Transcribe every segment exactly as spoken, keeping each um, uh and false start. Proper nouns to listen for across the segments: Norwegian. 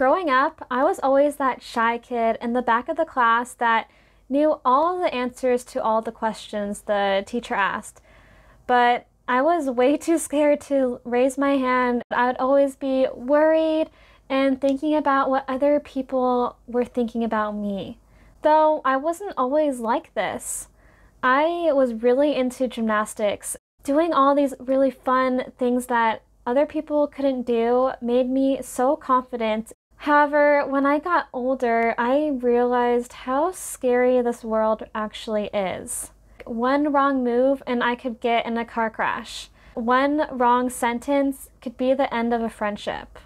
Growing up, I was always that shy kid in the back of the class that knew all the answers to all the questions the teacher asked. But I was way too scared to raise my hand. I would always be worried and thinking about what other people were thinking about me. Though I wasn't always like this. I was really into gymnastics. Doing all these really fun things that other people couldn't do made me so confident. However, when I got older, I realized how scary this world actually is. One wrong move and I could get in a car crash. One wrong sentence could be the end of a friendship.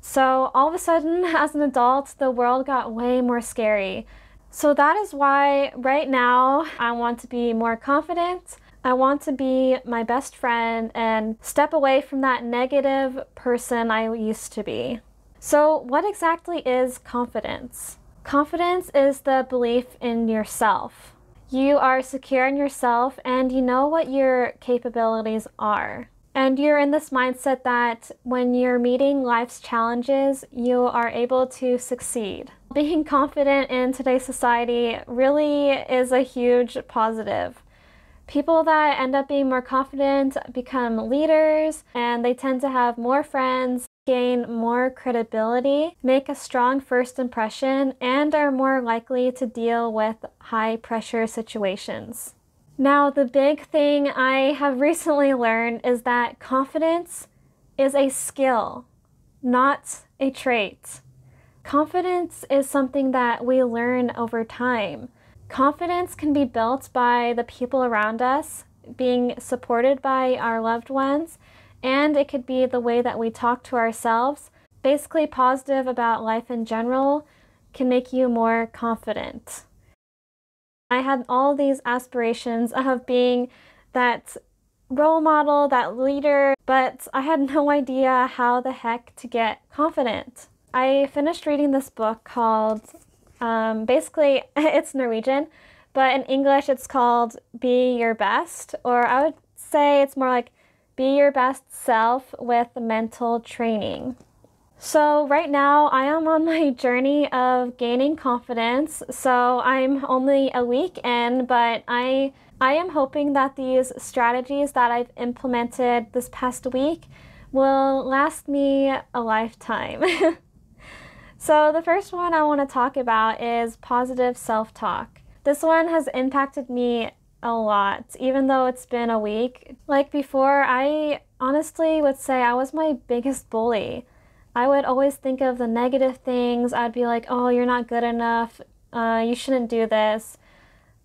So all of a sudden, as an adult, the world got way more scary. So that is why right now I want to be more confident. I want to be my best friend and step away from that negative person I used to be. So what exactly is confidence? Confidence is the belief in yourself. You are secure in yourself and you know what your capabilities are. And you're in this mindset that when you're meeting life's challenges, you are able to succeed. Being confident in today's society really is a huge positive. People that end up being more confident become leaders, and they tend to have more friends, gain more credibility, make a strong first impression, and are more likely to deal with high-pressure situations. Now, the big thing I have recently learned is that confidence is a skill, not a trait. Confidence is something that we learn over time. Confidence can be built by the people around us, being supported by our loved ones, and it could be the way that we talk to ourselves. Basically, positive about life in general can make you more confident. I had all these aspirations of being that role model, that leader, but I had no idea how the heck to get confident. I finished reading this book called Um, basically, it's Norwegian, but in English it's called Be Your Best, or I would say it's more like Be Your Best Self with Mental Training. So right now I am on my journey of gaining confidence, so I'm only a week in, but I, I am hoping that these strategies that I've implemented this past week will last me a lifetime. So the first one I want to talk about is positive self-talk. This one has impacted me a lot, even though it's been a week. Like before, I honestly would say I was my biggest bully. I would always think of the negative things. I'd be like, oh, you're not good enough. Uh, you shouldn't do this.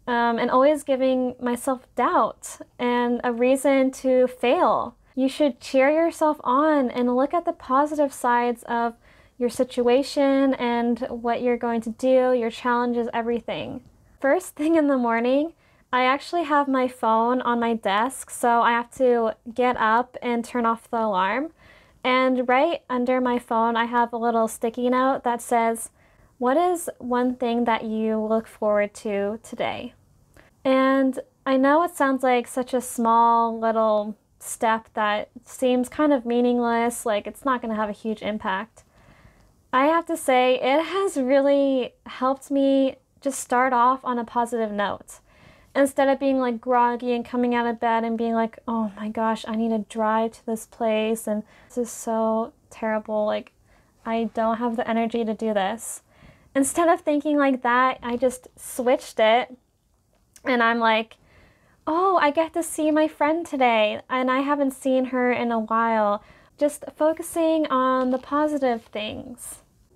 Um, and always giving myself doubt and a reason to fail. You should cheer yourself on and look at the positive sides of your situation and what you're going to do, your challenges, everything. First thing in the morning, I actually have my phone on my desk, so I have to get up and turn off the alarm. And right under my phone, I have a little sticky note that says, what is one thing that you look forward to today? And I know it sounds like such a small little step that seems kind of meaningless, like it's not going to have a huge impact. I have to say, it has really helped me just start off on a positive note. Instead of being like groggy and coming out of bed and being like, oh my gosh, I need to drive to this place and this is so terrible, like I don't have the energy to do this. Instead of thinking like that, I just switched it and I'm like, oh, I get to see my friend today and I haven't seen her in a while. Just focusing on the positive things.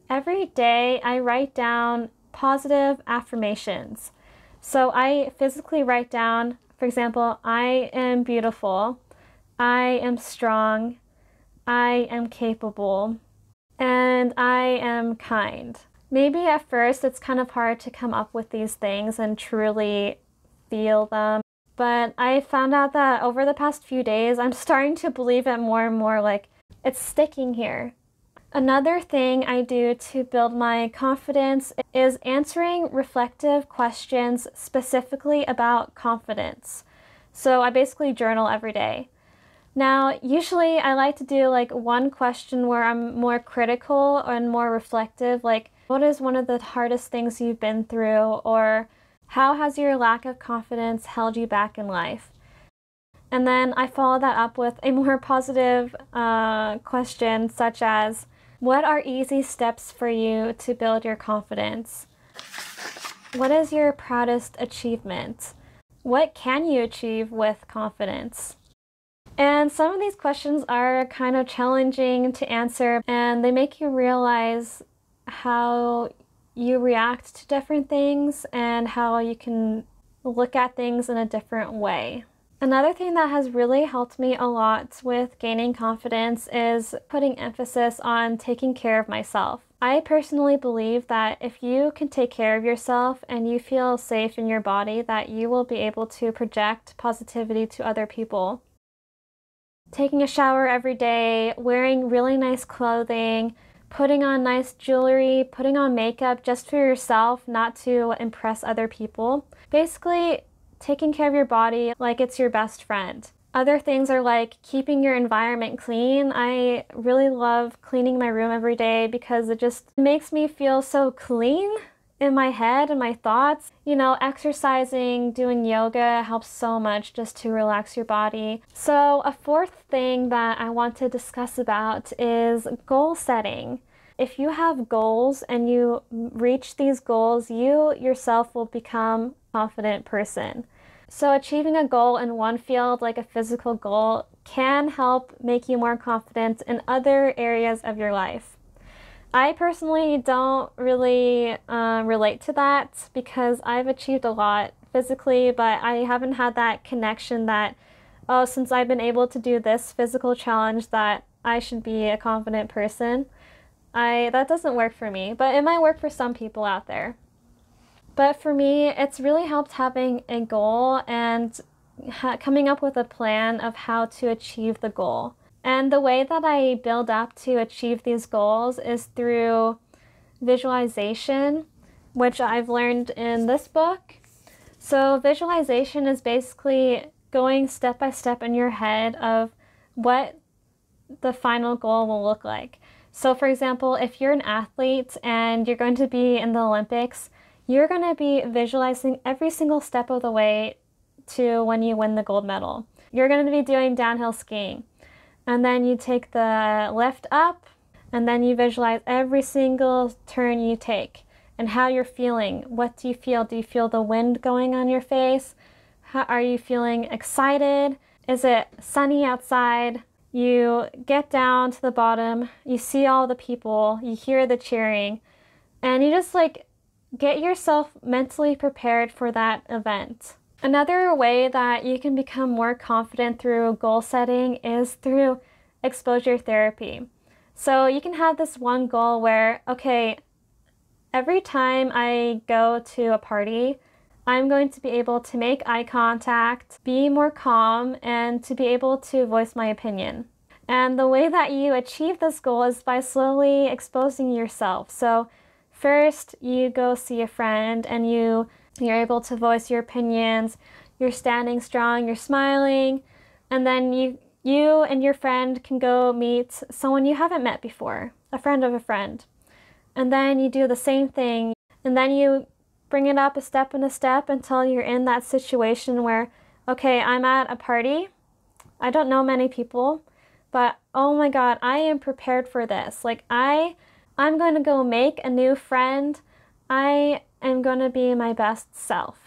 Every day I write down positive affirmations. So I physically write down, for example, I am beautiful, I am strong, I am capable, and I am kind. Maybe at first it's kind of hard to come up with these things and truly feel them, but I found out that over the past few days, I'm starting to believe it more and more, like it's sticking here. Another thing I do to build my confidence is answering reflective questions specifically about confidence. So I basically journal every day. Now, usually I like to do like one question where I'm more critical and more reflective, like what is one of the hardest things you've been through, or how has your lack of confidence held you back in life? And then I follow that up with a more positive uh, question such as, what are easy steps for you to build your confidence? What is your proudest achievement? What can you achieve with confidence? And some of these questions are kind of challenging to answer, and they make you realize how you react to different things and how you can look at things in a different way. Another thing that has really helped me a lot with gaining confidence is putting emphasis on taking care of myself. I personally believe that if you can take care of yourself and you feel safe in your body, that you will be able to project positivity to other people. Taking a shower every day, wearing really nice clothing, putting on nice jewelry, putting on makeup just for yourself, not to impress other people. Basically, taking care of your body like it's your best friend. Other things are like keeping your environment clean. I really love cleaning my room every day because it just makes me feel so clean in my head and my thoughts. You know, exercising, doing yoga helps so much just to relax your body. So a fourth thing that I want to discuss about is goal setting. If you have goals and you reach these goals, you yourself will become a confident person. So achieving a goal in one field, like a physical goal, can help make you more confident in other areas of your life. I personally don't really uh, relate to that because I've achieved a lot physically, but I haven't had that connection that, oh, since I've been able to do this physical challenge that I should be a confident person. I, that doesn't work for me, but it might work for some people out there. But for me, it's really helped having a goal and ha coming up with a plan of how to achieve the goal. And the way that I build up to achieve these goals is through visualization, which I've learned in this book. So visualization is basically going step by step in your head of what the final goal will look like. So for example, if you're an athlete and you're going to be in the Olympics, you're going to be visualizing every single step of the way to when you win the gold medal. You're going to be doing downhill skiing. And then you take the lift up, and then you visualize every single turn you take and how you're feeling. What do you feel? Do you feel the wind going on your face? How, are you feeling excited? Is it sunny outside? You get down to the bottom, you see all the people, you hear the cheering, and you just like get yourself mentally prepared for that event. Another way that you can become more confident through goal setting is through exposure therapy. So you can have this one goal where, okay, every time I go to a party, I'm going to be able to make eye contact, be more calm, and to be able to voice my opinion. And the way that you achieve this goal is by slowly exposing yourself. So first, you go see a friend and you, you're able to voice your opinions, you're standing strong, you're smiling, and then you, you and your friend can go meet someone you haven't met before, a friend of a friend. And then you do the same thing, and then you bring it up a step and a step until you're in that situation where, okay, I'm at a party. I don't know many people, but oh my God, I am prepared for this. Like I, I'm going to go make a new friend. I am going to be my best self.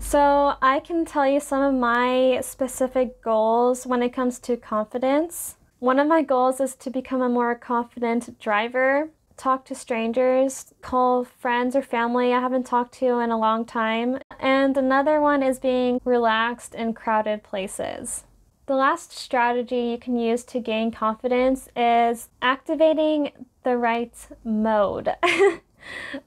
So I can tell you some of my specific goals when it comes to confidence. One of my goals is to become a more confident driver. Talk to strangers, call friends or family I haven't talked to in a long time. And another one is being relaxed in crowded places. The last strategy you can use to gain confidence is activating the right mode.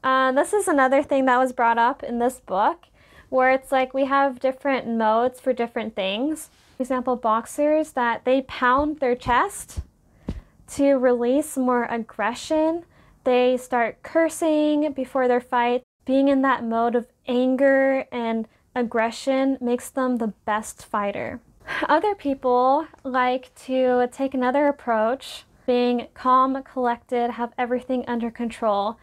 uh, this is another thing that was brought up in this book, where it's like we have different modes for different things. For example, boxers, that they pound their chest to release more aggression. They start cursing before their fight. Being in that mode of anger and aggression makes them the best fighter. Other people like to take another approach, being calm, collected, have everything under control,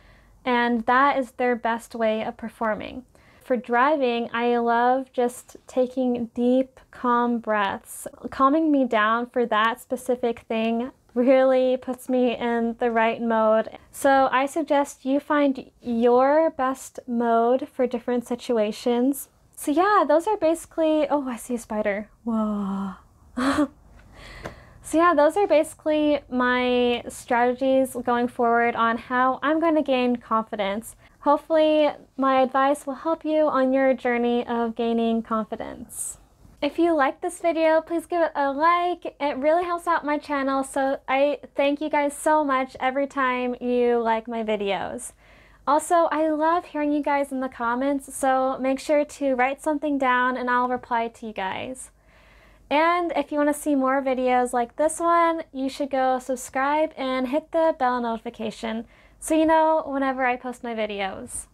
and that is their best way of performing. For driving, I love just taking deep, calm breaths. Calming me down for that specific thing really puts me in the right mode. So I suggest you find your best mode for different situations. So yeah, those are basically, oh, I see a spider. Whoa. So yeah, those are basically my strategies going forward on how I'm going to gain confidence. Hopefully my advice will help you on your journey of gaining confidence. If you liked this video, please give it a like. It really helps out my channel, so I thank you guys so much every time you like my videos. Also, I love hearing you guys in the comments, so make sure to write something down and I'll reply to you guys. And if you want to see more videos like this one, you should go subscribe and hit the bell notification so you know whenever I post my videos.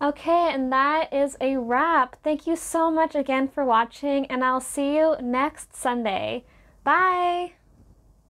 Okay, and that is a wrap. Thank you so much again for watching, and I'll see you next Sunday. Bye!